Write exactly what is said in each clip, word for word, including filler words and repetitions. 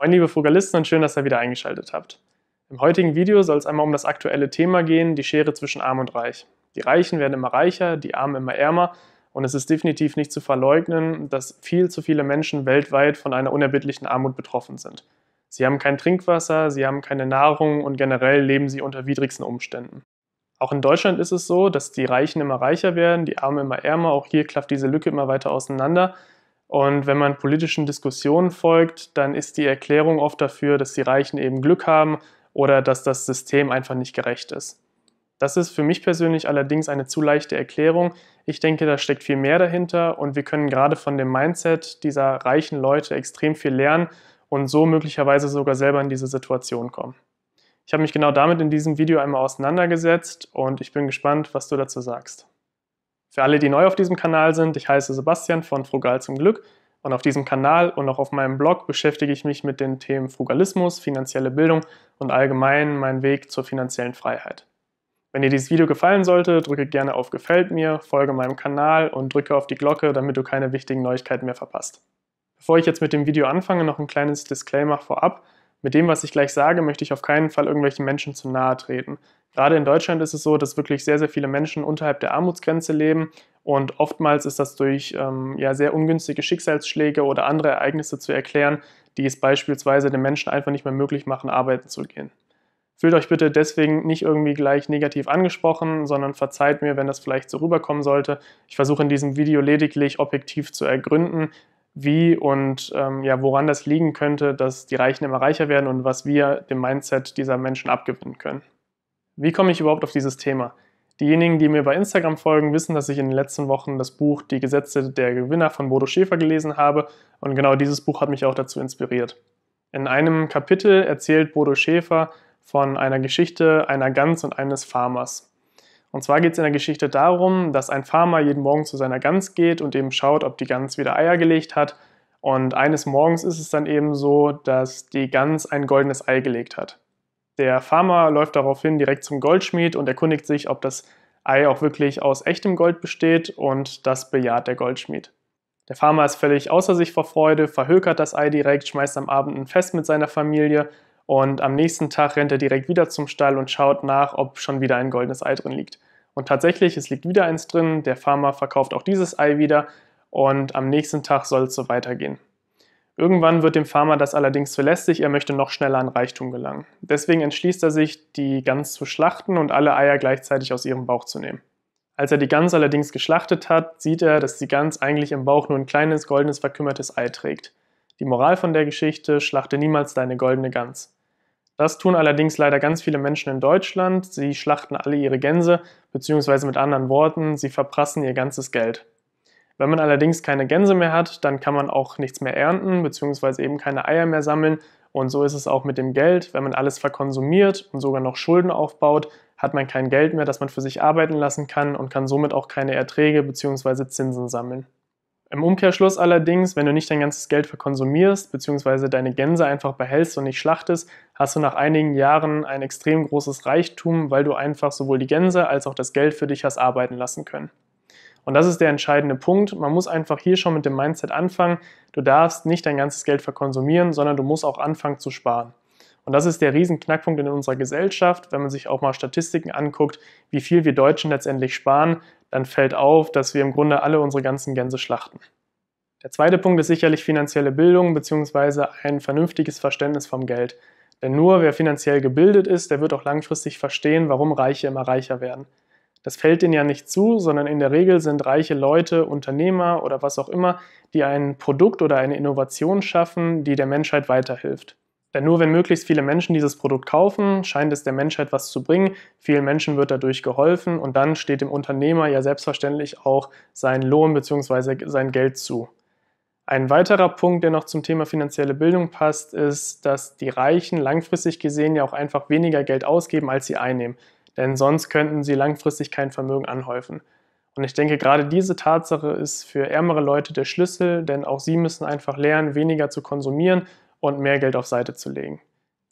Moin liebe Frugalisten und schön, dass ihr wieder eingeschaltet habt. Im heutigen Video soll es einmal um das aktuelle Thema gehen, die Schere zwischen Arm und Reich. Die Reichen werden immer reicher, die Armen immer ärmer und es ist definitiv nicht zu verleugnen, dass viel zu viele Menschen weltweit von einer unerbittlichen Armut betroffen sind. Sie haben kein Trinkwasser, sie haben keine Nahrung und generell leben sie unter widrigsten Umständen. Auch in Deutschland ist es so, dass die Reichen immer reicher werden, die Armen immer ärmer, auch hier klafft diese Lücke immer weiter auseinander. Und wenn man politischen Diskussionen folgt, dann ist die Erklärung oft dafür, dass die Reichen eben Glück haben oder dass das System einfach nicht gerecht ist. Das ist für mich persönlich allerdings eine zu leichte Erklärung. Ich denke, da steckt viel mehr dahinter und wir können gerade von dem Mindset dieser reichen Leute extrem viel lernen und so möglicherweise sogar selber in diese Situation kommen. Ich habe mich genau damit in diesem Video einmal auseinandergesetzt und ich bin gespannt, was du dazu sagst. Für alle, die neu auf diesem Kanal sind, ich heiße Sebastian von Frugal zum Glück und auf diesem Kanal und auch auf meinem Blog beschäftige ich mich mit den Themen Frugalismus, finanzielle Bildung und allgemein meinen Weg zur finanziellen Freiheit. Wenn dir dieses Video gefallen sollte, drücke gerne auf Gefällt mir, folge meinem Kanal und drücke auf die Glocke, damit du keine wichtigen Neuigkeiten mehr verpasst. Bevor ich jetzt mit dem Video anfange, noch ein kleines Disclaimer vorab. Mit dem, was ich gleich sage, möchte ich auf keinen Fall irgendwelchen Menschen zu nahe treten. Gerade in Deutschland ist es so, dass wirklich sehr, sehr viele Menschen unterhalb der Armutsgrenze leben und oftmals ist das durch ähm, ja, sehr ungünstige Schicksalsschläge oder andere Ereignisse zu erklären, die es beispielsweise den Menschen einfach nicht mehr möglich machen, arbeiten zu gehen. Fühlt euch bitte deswegen nicht irgendwie gleich negativ angesprochen, sondern verzeiht mir, wenn das vielleicht so rüberkommen sollte. Ich versuche in diesem Video lediglich objektiv zu ergründen, wie und ähm, ja, woran das liegen könnte, dass die Reichen immer reicher werden und was wir dem Mindset dieser Menschen abgewinnen können. Wie komme ich überhaupt auf dieses Thema? Diejenigen, die mir bei Instagram folgen, wissen, dass ich in den letzten Wochen das Buch Die Gesetze der Gewinner von Bodo Schäfer gelesen habe und genau dieses Buch hat mich auch dazu inspiriert. In einem Kapitel erzählt Bodo Schäfer von einer Geschichte einer Gans und eines Farmers. Und zwar geht es in der Geschichte darum, dass ein Farmer jeden Morgen zu seiner Gans geht und eben schaut, ob die Gans wieder Eier gelegt hat. Und eines Morgens ist es dann eben so, dass die Gans ein goldenes Ei gelegt hat. Der Farmer läuft daraufhin direkt zum Goldschmied und erkundigt sich, ob das Ei auch wirklich aus echtem Gold besteht und das bejaht der Goldschmied. Der Farmer ist völlig außer sich vor Freude, verhökert das Ei direkt, schmeißt am Abend ein Fest mit seiner Familie. Und am nächsten Tag rennt er direkt wieder zum Stall und schaut nach, ob schon wieder ein goldenes Ei drin liegt. Und tatsächlich, es liegt wieder eins drin, der Farmer verkauft auch dieses Ei wieder und am nächsten Tag soll es so weitergehen. Irgendwann wird dem Farmer das allerdings zu lästig, er möchte noch schneller an Reichtum gelangen. Deswegen entschließt er sich, die Gans zu schlachten und alle Eier gleichzeitig aus ihrem Bauch zu nehmen. Als er die Gans allerdings geschlachtet hat, sieht er, dass die Gans eigentlich im Bauch nur ein kleines, goldenes, verkümmertes Ei trägt. Die Moral von der Geschichte: Schlachte niemals deine goldene Gans. Das tun allerdings leider ganz viele Menschen in Deutschland. Sie schlachten alle ihre Gänse, beziehungsweise mit anderen Worten, sie verprassen ihr ganzes Geld. Wenn man allerdings keine Gänse mehr hat, dann kann man auch nichts mehr ernten, beziehungsweise eben keine Eier mehr sammeln. Und so ist es auch mit dem Geld. Wenn man alles verkonsumiert und sogar noch Schulden aufbaut, hat man kein Geld mehr, das man für sich arbeiten lassen kann und kann somit auch keine Erträge beziehungsweise Zinsen sammeln. Im Umkehrschluss allerdings, wenn du nicht dein ganzes Geld verkonsumierst, beziehungsweise deine Gänse einfach behältst und nicht schlachtest, hast du nach einigen Jahren ein extrem großes Reichtum, weil du einfach sowohl die Gänse als auch das Geld für dich hast arbeiten lassen können. Und das ist der entscheidende Punkt. Man muss einfach hier schon mit dem Mindset anfangen. Du darfst nicht dein ganzes Geld verkonsumieren, sondern du musst auch anfangen zu sparen. Und das ist der riesen Knackpunkt in unserer Gesellschaft. Wenn man sich auch mal Statistiken anguckt, wie viel wir Deutschen letztendlich sparen, dann fällt auf, dass wir im Grunde alle unsere ganzen Gänse schlachten. Der zweite Punkt ist sicherlich finanzielle Bildung bzw. ein vernünftiges Verständnis vom Geld. Denn nur wer finanziell gebildet ist, der wird auch langfristig verstehen, warum Reiche immer reicher werden. Das fällt denen ja nicht zu, sondern in der Regel sind reiche Leute, Unternehmer oder was auch immer, die ein Produkt oder eine Innovation schaffen, die der Menschheit weiterhilft. Denn nur wenn möglichst viele Menschen dieses Produkt kaufen, scheint es der Menschheit was zu bringen, vielen Menschen wird dadurch geholfen und dann steht dem Unternehmer ja selbstverständlich auch sein Lohn bzw. sein Geld zu. Ein weiterer Punkt, der noch zum Thema finanzielle Bildung passt, ist, dass die Reichen langfristig gesehen ja auch einfach weniger Geld ausgeben, als sie einnehmen, denn sonst könnten sie langfristig kein Vermögen anhäufen. Und ich denke, gerade diese Tatsache ist für ärmere Leute der Schlüssel, denn auch sie müssen einfach lernen, weniger zu konsumieren und mehr Geld auf Seite zu legen.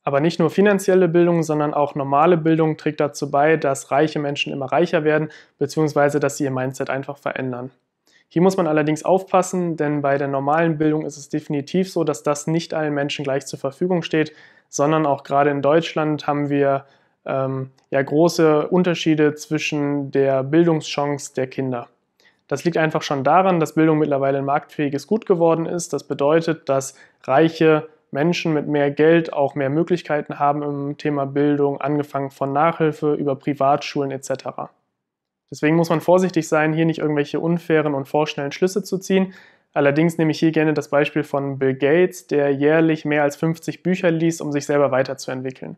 Aber nicht nur finanzielle Bildung, sondern auch normale Bildung trägt dazu bei, dass reiche Menschen immer reicher werden, beziehungsweise dass sie ihr Mindset einfach verändern. Hier muss man allerdings aufpassen, denn bei der normalen Bildung ist es definitiv so, dass das nicht allen Menschen gleich zur Verfügung steht, sondern auch gerade in Deutschland haben wir ähm, ja große Unterschiede zwischen der Bildungschance der Kinder. Das liegt einfach schon daran, dass Bildung mittlerweile ein marktfähiges Gut geworden ist. Das bedeutet, dass reiche Menschen mit mehr Geld auch mehr Möglichkeiten haben im Thema Bildung, angefangen von Nachhilfe über Privatschulen et cetera. Deswegen muss man vorsichtig sein, hier nicht irgendwelche unfairen und vorschnellen Schlüsse zu ziehen. Allerdings nehme ich hier gerne das Beispiel von Bill Gates, der jährlich mehr als fünfzig Bücher liest, um sich selber weiterzuentwickeln.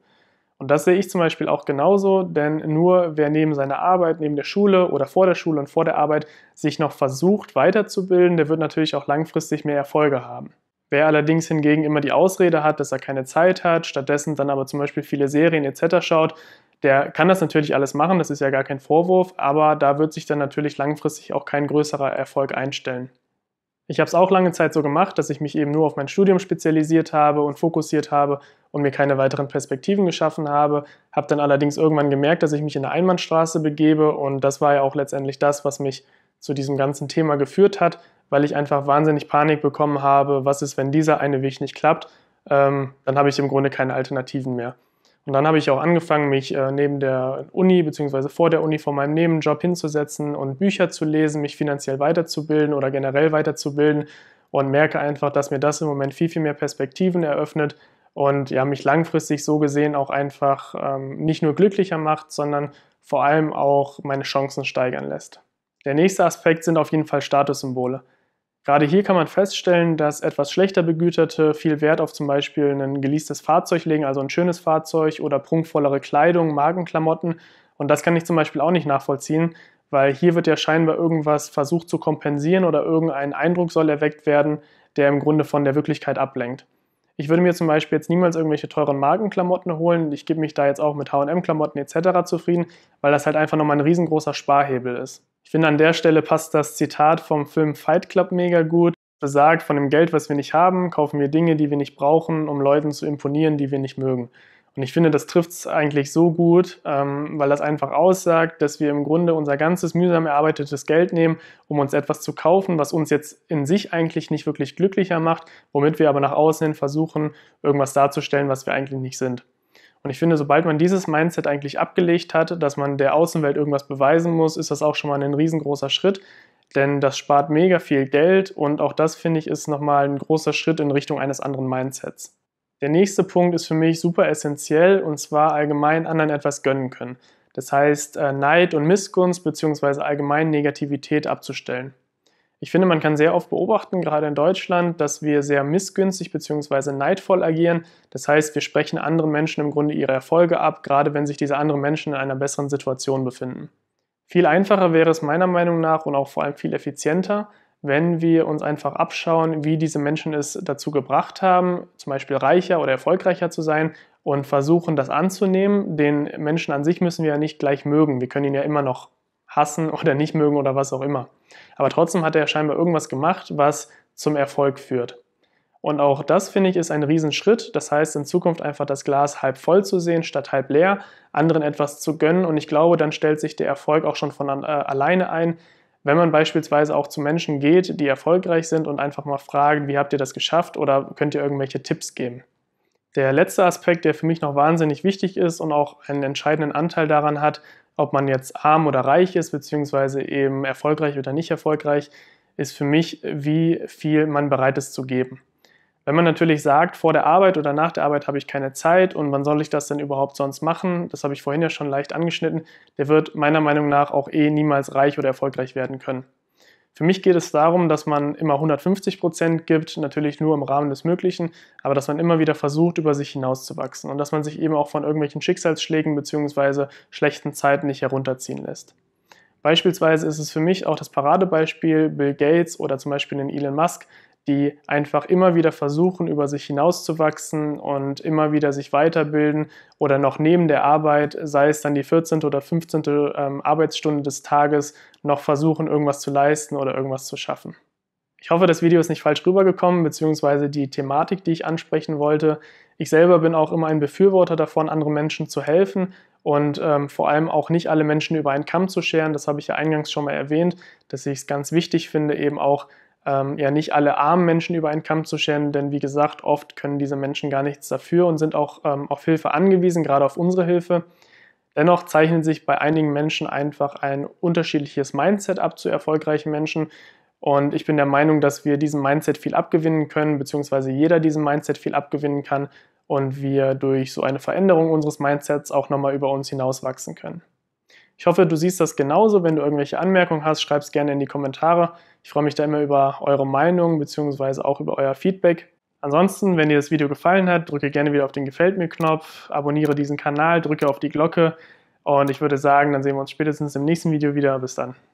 Und das sehe ich zum Beispiel auch genauso, denn nur wer neben seiner Arbeit, neben der Schule oder vor der Schule und vor der Arbeit sich noch versucht weiterzubilden, der wird natürlich auch langfristig mehr Erfolge haben. Wer allerdings hingegen immer die Ausrede hat, dass er keine Zeit hat, stattdessen dann aber zum Beispiel viele Serien et cetera schaut, der kann das natürlich alles machen, das ist ja gar kein Vorwurf, aber da wird sich dann natürlich langfristig auch kein größerer Erfolg einstellen. Ich habe es auch lange Zeit so gemacht, dass ich mich eben nur auf mein Studium spezialisiert habe und fokussiert habe und mir keine weiteren Perspektiven geschaffen habe, habe dann allerdings irgendwann gemerkt, dass ich mich in eine Einbahnstraße begebe und das war ja auch letztendlich das, was mich zu diesem ganzen Thema geführt hat, weil ich einfach wahnsinnig Panik bekommen habe, was ist, wenn dieser eine Weg nicht klappt, ähm, dann habe ich im Grunde keine Alternativen mehr. Und dann habe ich auch angefangen, mich neben der Uni bzw. vor der Uni vor meinem Nebenjob hinzusetzen und Bücher zu lesen, mich finanziell weiterzubilden oder generell weiterzubilden und merke einfach, dass mir das im Moment viel, viel mehr Perspektiven eröffnet und ja, mich langfristig so gesehen auch einfach ähm, nicht nur glücklicher macht, sondern vor allem auch meine Chancen steigern lässt. Der nächste Aspekt sind auf jeden Fall Statussymbole. Gerade hier kann man feststellen, dass etwas schlechter Begüterte viel Wert auf zum Beispiel ein geleastes Fahrzeug legen, also ein schönes Fahrzeug oder prunkvollere Kleidung, Markenklamotten. Und das kann ich zum Beispiel auch nicht nachvollziehen, weil hier wird ja scheinbar irgendwas versucht zu kompensieren oder irgendein Eindruck soll erweckt werden, der im Grunde von der Wirklichkeit ablenkt. Ich würde mir zum Beispiel jetzt niemals irgendwelche teuren Markenklamotten holen. Ich gebe mich da jetzt auch mit H und M-Klamotten et cetera zufrieden, weil das halt einfach nochmal ein riesengroßer Sparhebel ist. Ich finde, an der Stelle passt das Zitat vom Film Fight Club mega gut. Das besagt, von dem Geld, was wir nicht haben, kaufen wir Dinge, die wir nicht brauchen, um Leuten zu imponieren, die wir nicht mögen. Und ich finde, das trifft es eigentlich so gut, ähm, weil das einfach aussagt, dass wir im Grunde unser ganzes mühsam erarbeitetes Geld nehmen, um uns etwas zu kaufen, was uns jetzt in sich eigentlich nicht wirklich glücklicher macht, womit wir aber nach außen hin versuchen, irgendwas darzustellen, was wir eigentlich nicht sind. Und ich finde, sobald man dieses Mindset eigentlich abgelegt hat, dass man der Außenwelt irgendwas beweisen muss, ist das auch schon mal ein riesengroßer Schritt, denn das spart mega viel Geld und auch das, finde ich, ist nochmal ein großer Schritt in Richtung eines anderen Mindsets. Der nächste Punkt ist für mich super essentiell und zwar allgemein anderen etwas gönnen können. Das heißt, Neid und Missgunst bzw. allgemein Negativität abzustellen. Ich finde, man kann sehr oft beobachten, gerade in Deutschland, dass wir sehr missgünstig bzw. neidvoll agieren. Das heißt, wir sprechen anderen Menschen im Grunde ihre Erfolge ab, gerade wenn sich diese anderen Menschen in einer besseren Situation befinden. Viel einfacher wäre es meiner Meinung nach und auch vor allem viel effizienter, wenn wir uns einfach abschauen, wie diese Menschen es dazu gebracht haben, zum Beispiel reicher oder erfolgreicher zu sein und versuchen, das anzunehmen. Den Menschen an sich müssen wir ja nicht gleich mögen. Wir können ihn ja immer noch hassen oder nicht mögen oder was auch immer. Aber trotzdem hat er scheinbar irgendwas gemacht, was zum Erfolg führt. Und auch das, finde ich, ist ein Riesenschritt. Das heißt, in Zukunft einfach das Glas halb voll zu sehen, statt halb leer, anderen etwas zu gönnen. Und ich glaube, dann stellt sich der Erfolg auch schon von äh, alleine ein. Wenn man beispielsweise auch zu Menschen geht, die erfolgreich sind und einfach mal fragt, wie habt ihr das geschafft oder könnt ihr irgendwelche Tipps geben. Der letzte Aspekt, der für mich noch wahnsinnig wichtig ist und auch einen entscheidenden Anteil daran hat, ob man jetzt arm oder reich ist, beziehungsweise eben erfolgreich oder nicht erfolgreich, ist für mich, wie viel man bereit ist zu geben. Wenn man natürlich sagt, vor der Arbeit oder nach der Arbeit habe ich keine Zeit und wann soll ich das denn überhaupt sonst machen, das habe ich vorhin ja schon leicht angeschnitten, der wird meiner Meinung nach auch eh niemals reich oder erfolgreich werden können. Für mich geht es darum, dass man immer hundertfünfzig Prozent gibt, natürlich nur im Rahmen des Möglichen, aber dass man immer wieder versucht, über sich hinauszuwachsen und dass man sich eben auch von irgendwelchen Schicksalsschlägen bzw. schlechten Zeiten nicht herunterziehen lässt. Beispielsweise ist es für mich auch das Paradebeispiel Bill Gates oder zum Beispiel den Elon Musk, die einfach immer wieder versuchen, über sich hinauszuwachsen und immer wieder sich weiterbilden oder noch neben der Arbeit, sei es dann die vierzehnte oder fünfzehnte Arbeitsstunde des Tages, noch versuchen, irgendwas zu leisten oder irgendwas zu schaffen. Ich hoffe, das Video ist nicht falsch rübergekommen, beziehungsweise die Thematik, die ich ansprechen wollte. Ich selber bin auch immer ein Befürworter davon, anderen Menschen zu helfen und ähm, vor allem auch nicht alle Menschen über einen Kamm zu scheren. Das habe ich ja eingangs schon mal erwähnt, dass ich es ganz wichtig finde, eben auch ähm, ja nicht alle armen Menschen über einen Kamm zu scheren, denn wie gesagt, oft können diese Menschen gar nichts dafür und sind auch ähm, auf Hilfe angewiesen, gerade auf unsere Hilfe. Dennoch zeichnet sich bei einigen Menschen einfach ein unterschiedliches Mindset ab zu erfolgreichen Menschen. Und ich bin der Meinung, dass wir diesem Mindset viel abgewinnen können, beziehungsweise jeder diesem Mindset viel abgewinnen kann und wir durch so eine Veränderung unseres Mindsets auch nochmal über uns hinaus wachsen können. Ich hoffe, du siehst das genauso. Wenn du irgendwelche Anmerkungen hast, schreib es gerne in die Kommentare. Ich freue mich da immer über eure Meinung, beziehungsweise auch über euer Feedback. Ansonsten, wenn dir das Video gefallen hat, drücke gerne wieder auf den Gefällt mir-Knopf, abonniere diesen Kanal, drücke auf die Glocke und ich würde sagen, dann sehen wir uns spätestens im nächsten Video wieder. Bis dann.